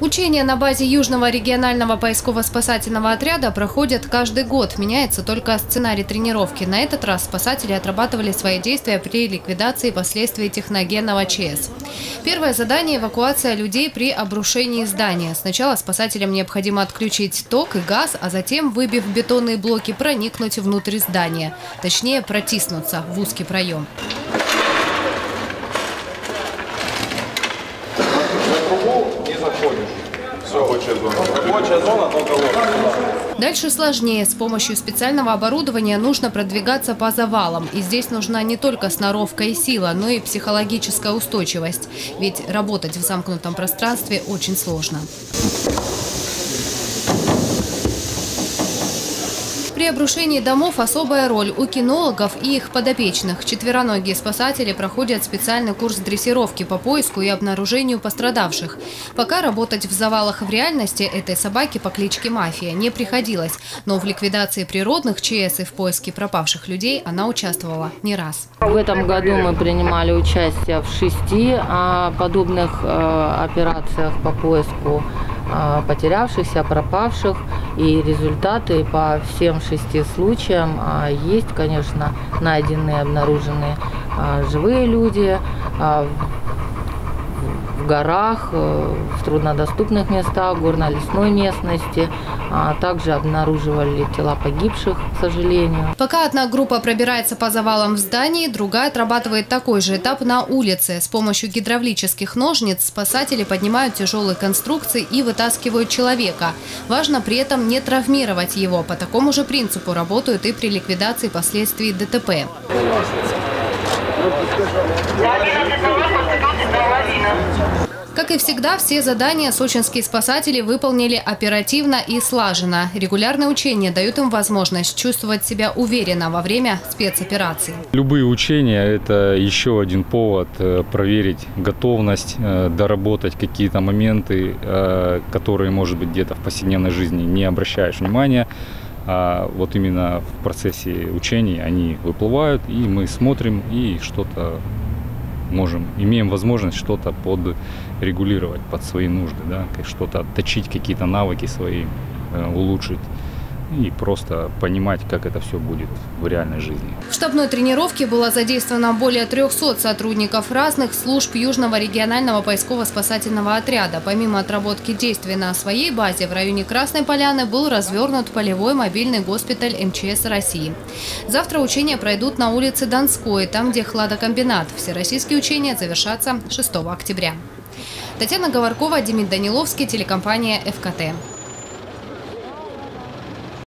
Учения на базе Южного регионального поисково-спасательного отряда проходят каждый год. Меняется только сценарий тренировки. На этот раз спасатели отрабатывали свои действия при ликвидации последствий техногенного ЧС. Первое задание – эвакуация людей при обрушении здания. Сначала спасателям необходимо отключить ток и газ, а затем, выбив бетонные блоки, проникнуть внутрь здания. Точнее, протиснуться в узкий проем. Дальше сложнее. С помощью специального оборудования нужно продвигаться по завалам. И здесь нужна не только сноровка и сила, но и психологическая устойчивость. Ведь работать в замкнутом пространстве очень сложно. При обрушении домов особая роль у кинологов и их подопечных. Четвероногие спасатели проходят специальный курс дрессировки по поиску и обнаружению пострадавших. Пока работать в завалах в реальности этой собаке по кличке Мафия не приходилось. Но в ликвидации природных ЧС и в поиске пропавших людей она участвовала не раз. В этом году мы принимали участие в 6 подобных операциях по поиску потерявшихся, пропавших. И результаты по всем 6 случаям есть, конечно, найденные, обнаружены живые люди в горах, в труднодоступных местах, горно-лесной местности. Также обнаруживали тела погибших, к сожалению. Пока одна группа пробирается по завалам в здании, другая отрабатывает такой же этап на улице. С помощью гидравлических ножниц спасатели поднимают тяжелые конструкции и вытаскивают человека. Важно при этом не травмировать его. По такому же принципу работают и при ликвидации последствий ДТП. Как и всегда, все задания сочинские спасатели выполнили оперативно и слаженно. Регулярные учения дают им возможность чувствовать себя уверенно во время спецопераций. Любые учения – это еще один повод проверить готовность, доработать какие-то моменты, которые, может быть, где-то в повседневной жизни не обращаешь внимания. А вот именно в процессе учений они выплывают, и мы смотрим, и что-то имеем возможность что-то подрегулировать под свои нужды, да, что-то отточить, какие-то навыки свои улучшить и просто понимать, как это все будет в реальной жизни. В штабной тренировке было задействовано более 300 сотрудников разных служб Южного регионального поисково-спасательного отряда. Помимо отработки действий на своей базе, в районе Красной Поляны был развернут полевой мобильный госпиталь МЧС России. Завтра учения пройдут на улице Донской, там, где хладокомбинат. Всероссийские учения завершатся 6 октября. Татьяна Гаваркова, Демид Даниловский, телекомпания ФКТ.